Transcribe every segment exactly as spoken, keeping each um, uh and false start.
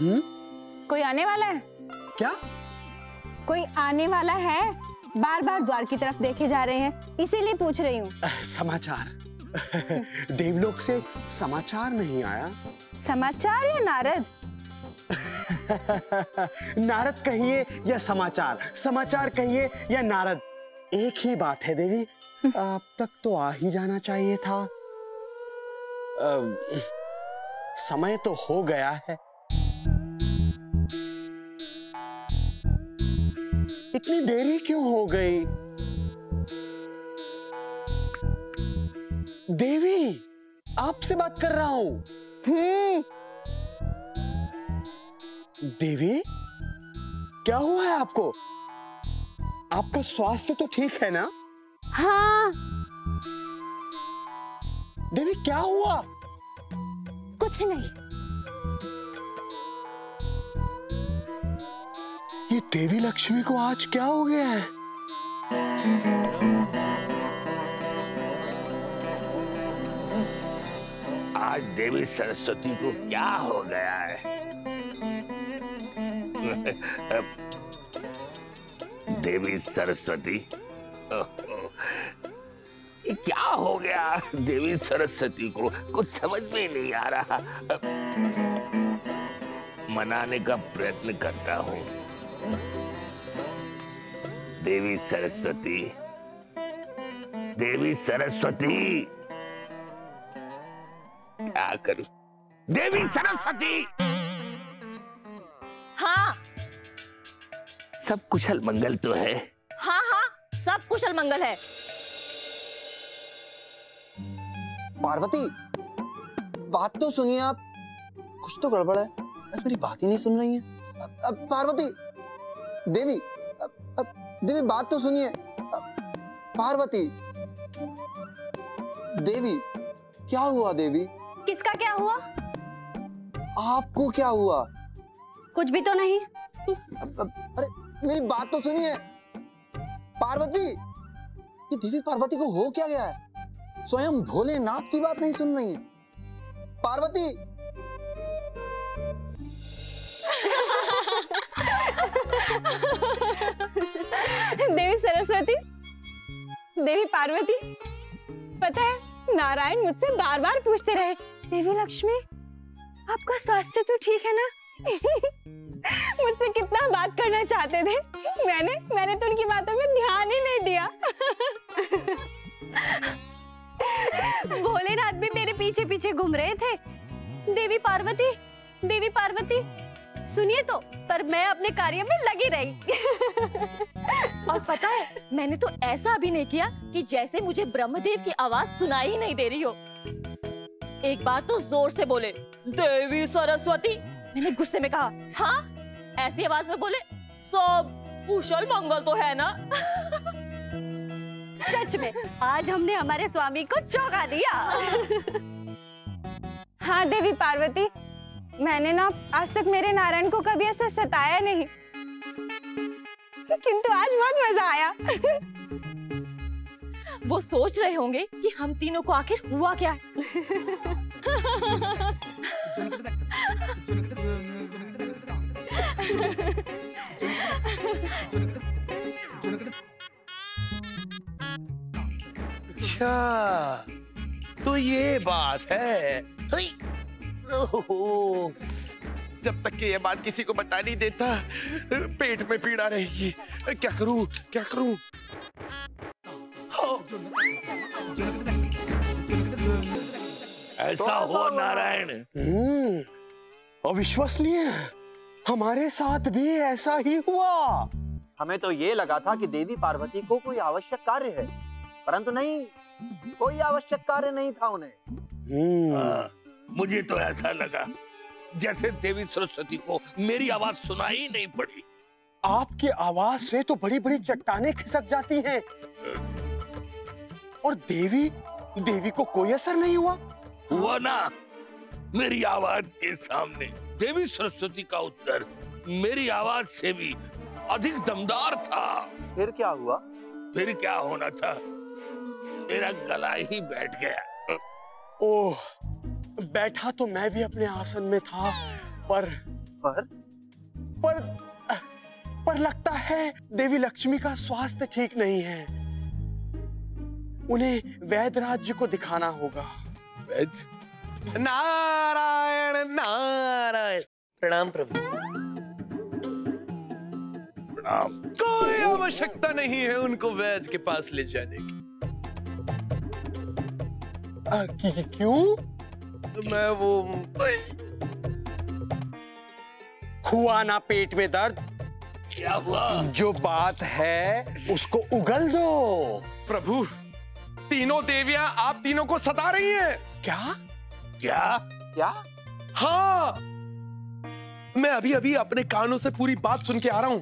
हुँ? कोई आने वाला है? क्या? कोई आने वाला है? बार बार द्वार की तरफ देखे जा रहे हैं, इसीलिए पूछ रही हूँ। समाचार? देवलोक से समाचार नहीं आया? समाचार या नारद? नारद कहिए या समाचार, समाचार कहिए या नारद, एक ही बात है देवी। अब तक तो आ ही जाना चाहिए था। आ, समय तो हो गया है। इतनी देरी क्यों हो गई? देवी, आपसे बात कर रहा हूं। हम्म। देवी, क्या हुआ है आपको? आपका स्वास्थ्य तो ठीक है ना? हाँ। देवी, क्या हुआ? कुछ नहीं। ये देवी लक्ष्मी को आज क्या हो गया है? आज देवी सरस्वती को क्या हो गया है? देवी सरस्वती, क्या हो गया देवी सरस्वती को? कुछ समझ में नहीं आ रहा। मनाने का प्रयत्न करता हूँ। देवी सरस्वती, देवी सरस्वती, क्या करूं? देवी सरस्वती। हाँ, सब कुशल मंगल तो है? हाँ हाँ, सब कुशल मंगल है। पार्वती, बात तो सुनिए आप। कुछ तो गड़बड़ है, आज मेरी बात ही नहीं सुन रही है। अब, अब पार्वती, देवी, अब, अब देवी बात तो सुनिए। पार्वती, देवी, क्या हुआ देवी? किसका क्या हुआ? आपको क्या हुआ? कुछ भी तो नहीं। अब, अब, अरे मेरी बात तो सुनिए पार्वती। ये देवी पार्वती को हो क्या गया है? स्वयं भोलेनाथ की बात नहीं सुन रही है पार्वती। देवी सरस्वती, देवी पार्वती, पता है नारायण मुझसे बार बार पूछते रहे, देवी लक्ष्मी आपका स्वास्थ्य तो ठीक है ना? मुझसे कितना बात करना चाहते थे, मैंने मैंने तो उनकी बातों में ध्यान ही नहीं दिया। भोलेनाथ भी मेरे पीछे पीछे घूम रहे थे। देवी पार्वती, देवी पार्वती सुनिए तो, पर मैं अपने कार्य में लगी रही। और पता है, मैंने तो ऐसा अभिनय किया कि जैसे मुझे ब्रह्मदेव की आवाज सुनाई ही नहीं दे रही हो। एक बार तो जोर से बोले, देवी सरस्वती, मैंने गुस्से में कहा। हाँ, ऐसी आवाज में बोले, सब कुशल मंगल तो है ना? सच में आज हमने हमारे स्वामी को चौंका दिया। हाँ देवी पार्वती, मैंने ना आज तक मेरे नारायण को कभी ऐसा सताया नहीं, किंतु आज बहुत मजा आया। वो सोच रहे होंगे कि हम तीनों को आखिर हुआ क्या है। अच्छा, तो ये बात है। ओहो, जब तक कि ये बात किसी को बता नहीं देता, पेट में पीड़ा रहेगी। क्या करूं, क्या करूं? ऐसा हो नारायण? हम्म, अविश्वसनीय। हमारे साथ भी ऐसा ही हुआ। हमें तो ये लगा था कि देवी पार्वती को कोई आवश्यक कार्य है, परंतु नहीं, कोई आवश्यक कार्य नहीं था उन्हें। आ, मुझे तो ऐसा लगा जैसे देवी सरस्वती को मेरी आवाज सुनाई नहीं पड़ी। आपकी आवाज से तो बड़ी बड़ी चट्टानें खिसक जाती हैं। और देवी देवी को कोई असर नहीं हुआ? हुआ ना, मेरी आवाज के सामने देवी सरस्वती का उत्तर मेरी आवाज से भी अधिक दमदार था। फिर क्या हुआ? फिर क्या होना था, मेरा गला ही बैठ गया। ओह, बैठा तो मैं भी अपने आसन में था, पर पर पर पर लगता है देवी लक्ष्मी का स्वास्थ्य ठीक नहीं है। उन्हें वैद्यराज जी को दिखाना होगा। नारायण नारायण। प्रणाम प्रभु। प्रणाम। कोई आवश्यकता नहीं है उनको वैद्य के पास ले जाने की। आ, क्यों? मैं वो हुआ ना पेट में दर्द। क्या हुआ? जो बात है उसको उगल दो। प्रभु तीनों देवियां आप तीनों को सता रही हैं। क्या क्या क्या? हाँ मैं अभी अभी अपने कानों से पूरी बात सुन के आ रहा हूं।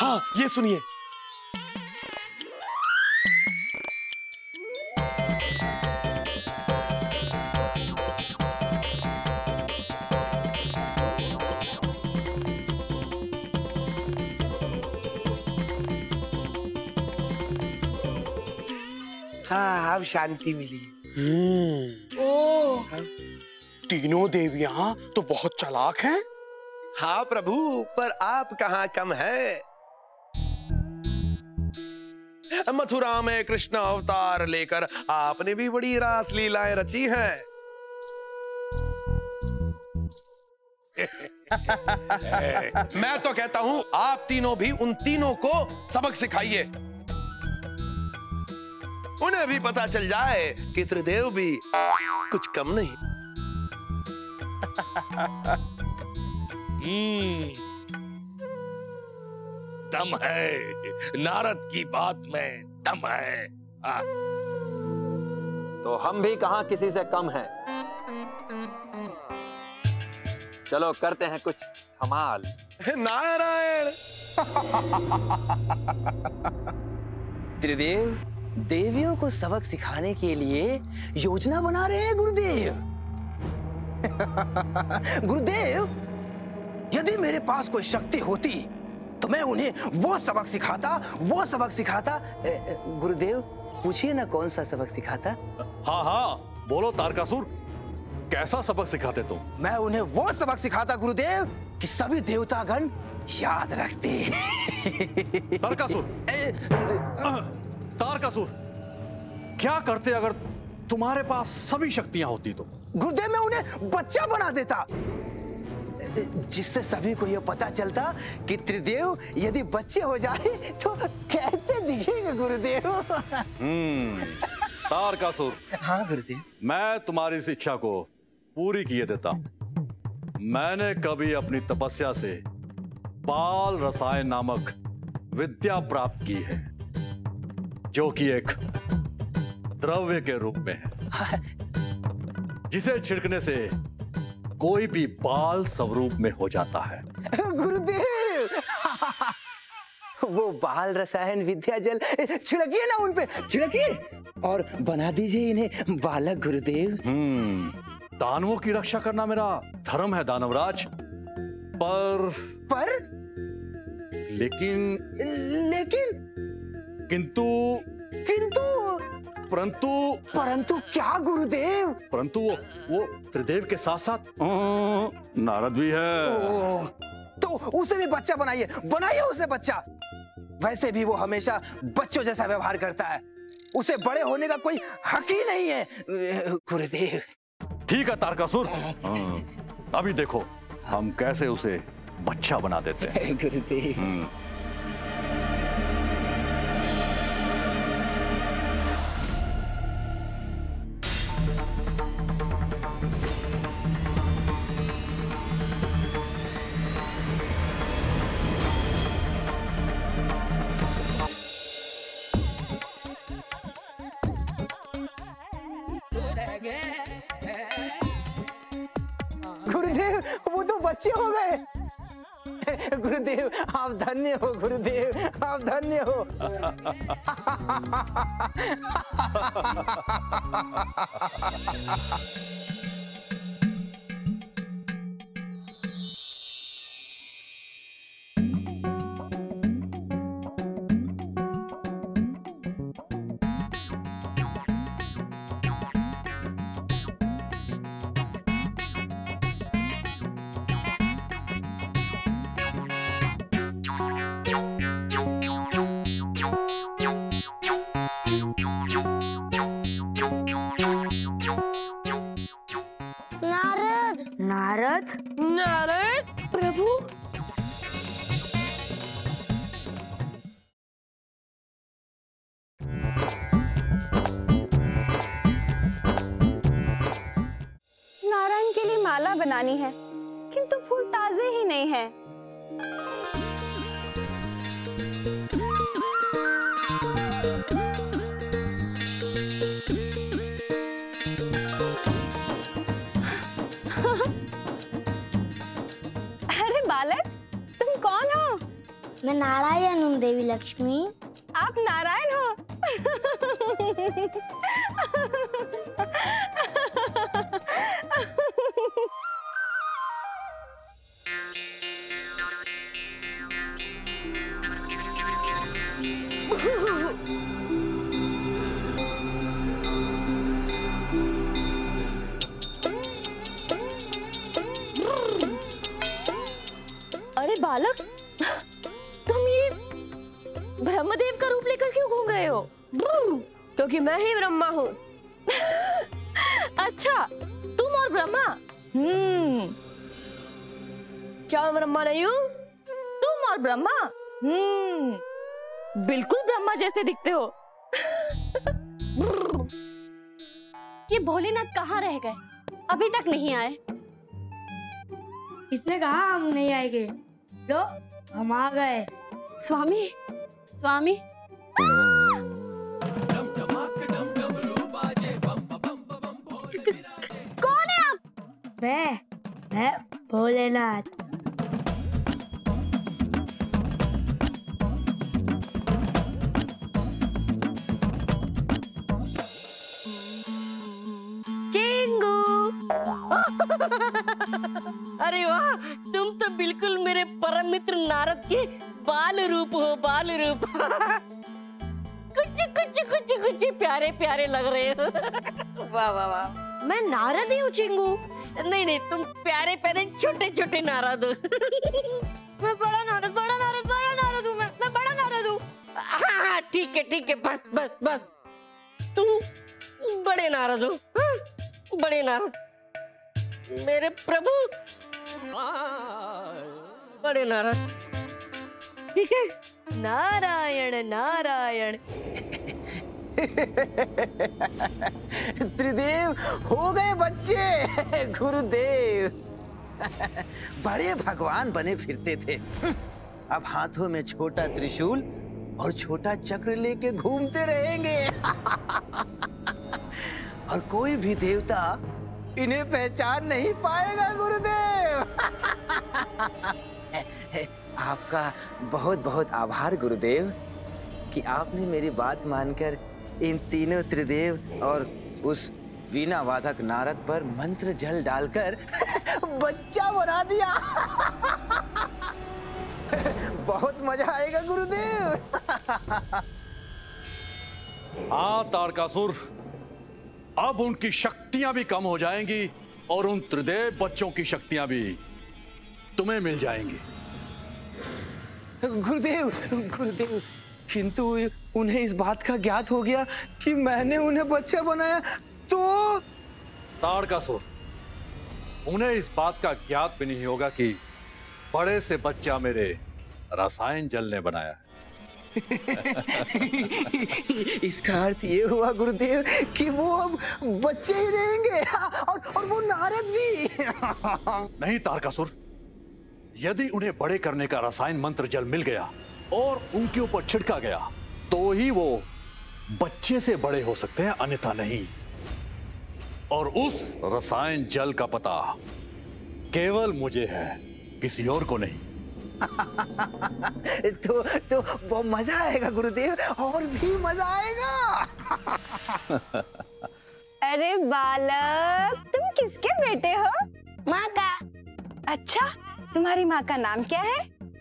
हाँ ये सुनिए। हाँ अब शांति मिली। हम्म। ओ हाँ। तीनों देवियां तो बहुत चालाक हैं। हाँ प्रभु पर आप कहाँ कम हैं। मथुरा में कृष्ण अवतार लेकर आपने भी बड़ी रास लीलाएं रची हैं। मैं तो कहता हूँ आप तीनों भी उन तीनों को सबक सिखाइए। उन्हें भी पता चल जाए कि त्रिदेव भी कुछ कम नहीं। दम है नारद की बात में, दम है। आ। तो हम भी कहां किसी से कम हैं। चलो करते हैं कुछ कमाल। नारायण। त्रिदेव देवियों को सबक सिखाने के लिए योजना बना रहे हैं गुरुदेव। गुरुदेव यदि मेरे पास कोई शक्ति होती तो मैं उन्हें वो सबक सिखाता वो सबक सिखाता। गुरुदेव पूछिए ना कौन सा सबक सिखाता। हाँ हाँ बोलो तारकासुर, कैसा सबक सिखाते तुम? तो? मैं उन्हें वो सबक सिखाता गुरुदेव कि सभी देवतागण याद रखते। तारकासुर तारकासुर, क्या करते अगर तुम्हारे पास सभी शक्तियां होती तो? गुरुदेव मैं उन्हें बच्चा बना देता जिससे सभी को यह पता चलता कि त्रिदेव यदि बच्चे हो जाए तो कैसे दिखेंगे गुरुदेव। हम्म। तारकासुर। हाँ गुरुदेव। मैं तुम्हारी इस इच्छा को पूरी किए देता। मैंने कभी अपनी तपस्या से बाल रसायन नामक विद्या प्राप्त की है जो कि एक द्रव्य के रूप में है जिसे छिड़कने से कोई भी बाल स्वरूप में हो जाता है। गुरुदेव वो बाल रसायन विद्या जल छिड़किए ना उनपे, छिड़किए और बना दीजिए इन्हें बालक गुरुदेव। हम्म। दानवों की रक्षा करना मेरा धर्म है दानवराज। पर पर लेकिन लेकिन किंतु किंतु परंतु परंतु क्या गुरुदेव? परंतु वो, वो त्रिदेव के साथ साथ नारद भी है। ओ, तो उसे भी बच्चा बनाइए बनाइए उसे बच्चा। वैसे भी वो हमेशा बच्चों जैसा व्यवहार करता है, उसे बड़े होने का कोई हक ही नहीं है गुरुदेव। ठीक है तारकासुर, अभी देखो हम कैसे उसे बच्चा बना देते हैं। गुरुदेव गुरुदेव आप धन्य हो। गुरुदेव आप धन्य हो। माला बनानी है, किंतु फूल ताजे ही नहीं हैं। अरे बालक, तुम कौन हो? मैं नारायण हूँ देवी लक्ष्मी। आप नारायण हो? अरे बालक, तुम ये ब्रह्मदेव का रूप लेकर क्यों घूम रहे हो? क्योंकि मैं ही ब्रह्मा हूँ। अच्छा, तुम और ब्रह्मा? हम्म। क्या ब्रह्मा नहीं हूँ? तुम और ब्रह्मा? हम्म। बिल्कुल ब्रह्मा जैसे दिखते हो। ये भोलेनाथ कहाँ रह गए? अभी तक नहीं आए। इसने कहा हम नहीं आएंगे, लो हम आ गए। स्वामी, स्वामी। कौन है आप? मैं, मैं भोलेनाथ। अरे वाह, तुम तो बिल्कुल मेरे परम मित्र नारद के बाल रूप हो, बाल रूप। कुछ कुछ कुछ कुछ प्यारे प्यारे लग रहे हो। वाह वाह वाह। मैं नारद ही हूँ चिंगू। नहीं नहीं, तुम प्यारे प्यारे छोटे छोटे नारद हो। मैं बड़ा नारद, बड़ा नारद, बड़ा नारद हूँ। मैं मैं बड़ा नारद हूँ। हाँ ठीक है ठीक है, बस बस बस। तुम बड़े नारद हो, हाँ बड़े नारद। मेरे प्रभु बड़े नारद। ठीक है, नारायण नारायण। त्रिदेव हो गए बच्चे। गुरुदेव बड़े भगवान बने फिरते थे, अब हाथों में छोटा त्रिशूल और छोटा चक्र लेके घूमते रहेंगे। और कोई भी देवता इन्हें पहचान नहीं पाएगा। गुरुदेव आपका बहुत बहुत आभार गुरुदेव कि आपने मेरी बात मानकर इन तीनों त्रिदेव और उस वीणा वादक नारद पर मंत्र जल डालकर बच्चा बना दिया। बहुत मजा आएगा गुरुदेव। आ तारकासुर, अब उनकी शक्तियां भी कम हो जाएंगी और उन त्रिदेव बच्चों की शक्तियां भी तुम्हें मिल जाएंगी। गुरुदेव, गुरुदेव, किंतु उन्हें इस बात का ज्ञात हो गया कि मैंने उन्हें बच्चा बनाया तो? तारकासुर, उन्हें इस बात का ज्ञात भी नहीं होगा कि बड़े से बच्चा मेरे रसायन जल ने बनाया है। इसका अर्थ ये हुआ गुरुदेव कि वो अब बच्चे ही रहेंगे और, और वो नारद भी। नहीं तारकासुर, यदि उन्हें बड़े करने का रसायन मंत्र जल मिल गया और उनके ऊपर छिड़का गया तो ही वो बच्चे से बड़े हो सकते हैं, अन्यथा नहीं। और उस रसायन जल का पता केवल मुझे है, किसी और को नहीं। तो तो वो मजा आएगा गुरुदेव, और भी मजा आएगा। अरे बालक, तुम किसके बेटे हो? माँ का। अच्छा, तुम्हारी माँ का नाम क्या है?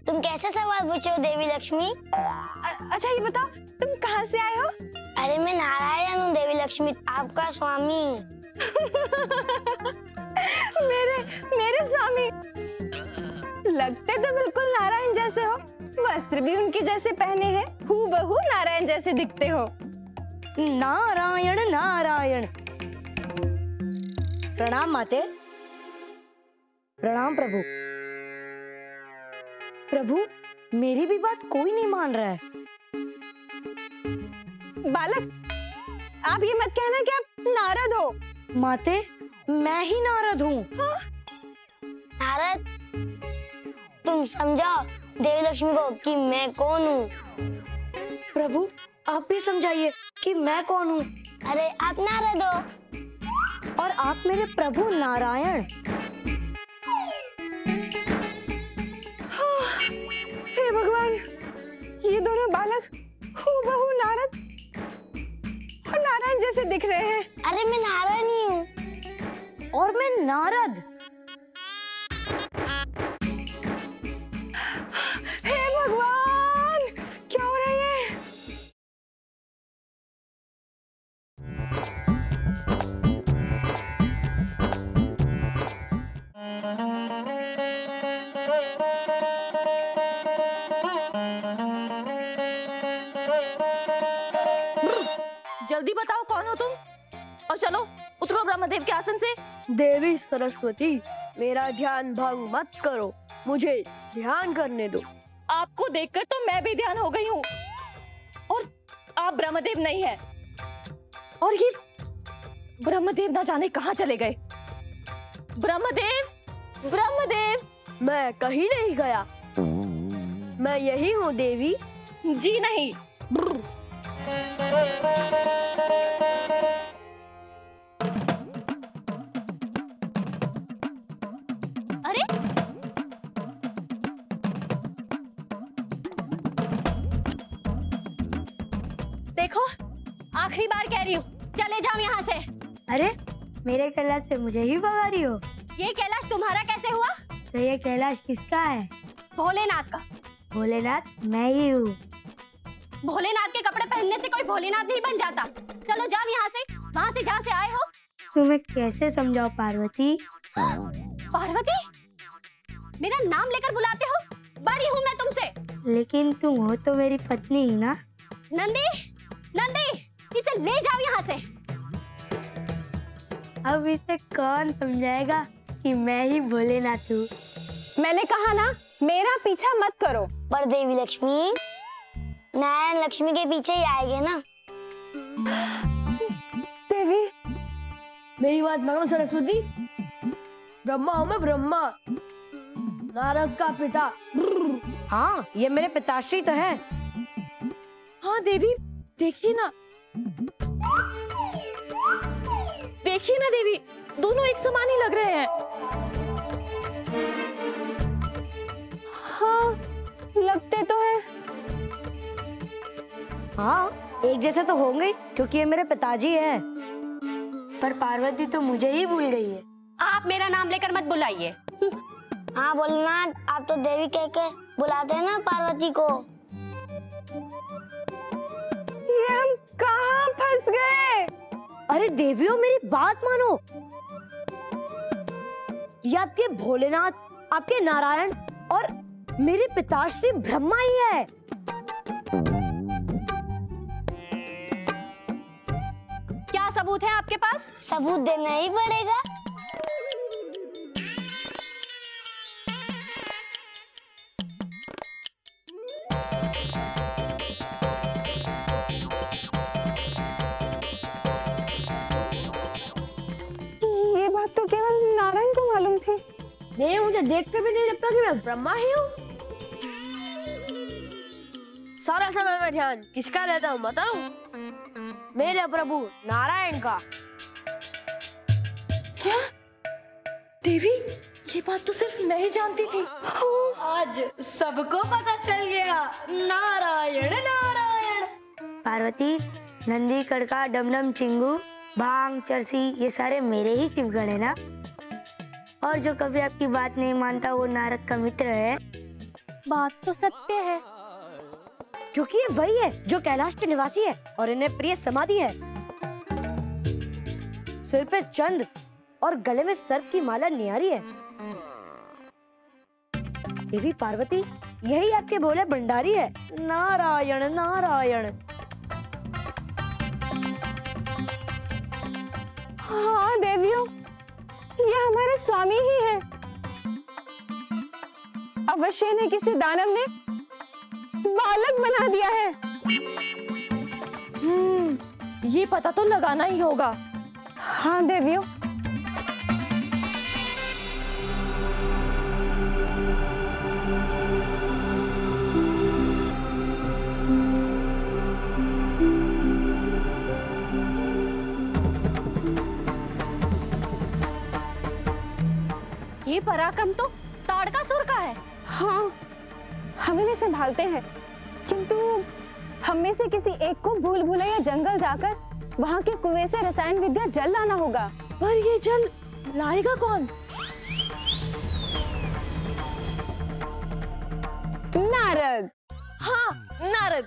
तुम कैसे सवाल पूछो देवी लक्ष्मी? अच्छा ये बताओ, तुम कहाँ से आए हो? अरे मैं नारायण हूँ देवी लक्ष्मी, आपका स्वामी। मेरे मेरे स्वामी। लगते तो बिल्कुल नारायण जैसे हो, वस्त्र भी उनके जैसे पहने हैं, हूबहू नारायण जैसे दिखते हो। नारायण नारायण। प्रणाम माते। प्रणाम प्रभु। प्रभु, मेरी भी बात कोई नहीं मान रहा है। बालक, आप ये मत कहना कि आप नारद हो। माते, मैं ही नारद हूँ। नारद, तुम समझाओ देवी लक्ष्मी को कि मैं कौन हूँ। प्रभु आप भी समझाइए कि मैं कौन हूँ। अरे आप नारद हो और आप मेरे प्रभु नारायण। हे भगवान, ये दोनों बालक हूबहू नारद और नारायण जैसे दिख रहे हैं। अरे मैं नारायण ही हूँ और मैं नारद। हे भगवान, क्या हो रहा है? जल्दी बताओ कौन हो तुम और चलो उतरो ब्रह्मदेव के आसन से। देवी सरस्वती, मेरा ध्यान भंग मत करो, मुझे ध्यान करने दो। आपको देखकर तो मैं भी ध्यान हो गई हूँ और आप ब्रह्मदेव नहीं है। और ये ब्रह्मदेव ना जाने कहाँ चले गए। ब्रह्मदेव, ब्रह्मदेव, मैं कहीं नहीं गया, मैं यही हूँ देवी। जी नहीं, आखिरी बार कह रही हूँ, चले जाओ यहाँ से। अरे मेरे कैलाश से मुझे ही भगा रही हो। ये कैलाश तुम्हारा कैसे हुआ? तो ये कैलाश किसका है? भोलेनाथ का। भोलेनाथ मैं ही हूँ। भोलेनाथ के कपड़े पहनने से कोई भोलेनाथ नहीं बन जाता। चलो जाओ यहाँ से, वहाँ से जहाँ से आए हो। तुम्हें कैसे समझाओ पार्वती? पार्वती मेरा नाम लेकर बुलाते हो, बड़ी हूँ मैं तुमसे। लेकिन तुम हो तो मेरी पत्नी ही ना। नंदी, नंदी इसे ले जाओ यहाँ से। अब इसे कौन समझाएगा कि मैं ही भोलेनाथ हूँ। मैंने कहा ना, मेरा पीछा मत करो। पर देवी लक्ष्मी, नारायण लक्ष्मी के पीछे ही आएंगे ना। देवी, मेरी बात मानो सरस्वती। ब्रह्मा हूँ मैं, ब्रह्मा, नारद का पिता। हाँ ये मेरे पिताश्री तो है। हाँ देवी, देखिए ना, देखिए ना देवी, दोनों एक समान ही लग रहे हैं। हाँ लगते तो है। हाँ एक जैसे तो होंगे क्योंकि ये मेरे पिताजी हैं। पर पार्वती तो मुझे ही भूल गई है। आप मेरा नाम लेकर मत बुलाइए। हाँ भोलेनाथ, आप तो देवी कह के बुलाते हैं ना पार्वती को। ये हम कहाँ फंस गए? अरे देवियों मेरी बात मानो, ये आपके भोलेनाथ, आपके नारायण और मेरे पिताश्री ब्रह्मा ही है। क्या सबूत है आपके पास? सबूत देना ही पड़ेगा। नहीं, मुझे देख कर भी नहीं लगता कि मैं ब्रह्मा ही हूँ। सारा समय मैं ध्यान किसका लेता हूँ बताओ? मेरे प्रभु नारायण का। क्या देवी, ये बात तो सिर्फ मैं ही जानती थी। आज सबको पता चल गया, नारायण नारायण। पार्वती, नंदी, कड़का, डमडम, चिंगू, भांग, चरसी, ये सारे मेरे ही शिवगढ़ है ना। और जो कभी आपकी बात नहीं मानता वो नारद का मित्र है। बात तो सत्य है क्योंकि ये वही है जो कैलाश के निवासी है और इन्हें प्रिय समाधि है। सिर पे चंद्र और गले में सर्प की माला निहारी है। देवी पार्वती, यही आपके भोले भंडारी है। नारायण नारायण। हाँ देवियों, ये हमारे स्वामी ही है। अवश्य ने किसी दानव ने बालक बना दिया है। हम्म, ये पता तो लगाना ही होगा। हाँ देवियों। ये पराक्रम तो तारकासुर का है। हाँ, हम इन्हें संभालते हैं, किंतु हम में से किसी एक को भूलभुलैया जंगल जाकर वहाँ के कुएं से रसायन विद्या जल लाना होगा। पर ये जल लाएगा कौन? नारद। हाँ नारद।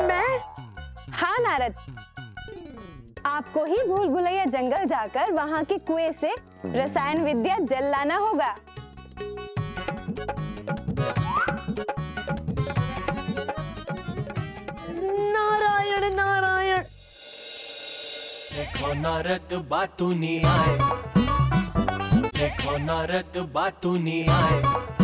मैं? हाँ नारद, आपको ही भूलभुलैया जंगल जाकर वहाँ के कुएं से रसायन विद्या जल लाना होगा। नारायण नारायण। देखो नारद बातूनी आए, देखो नारद बातूनी आए।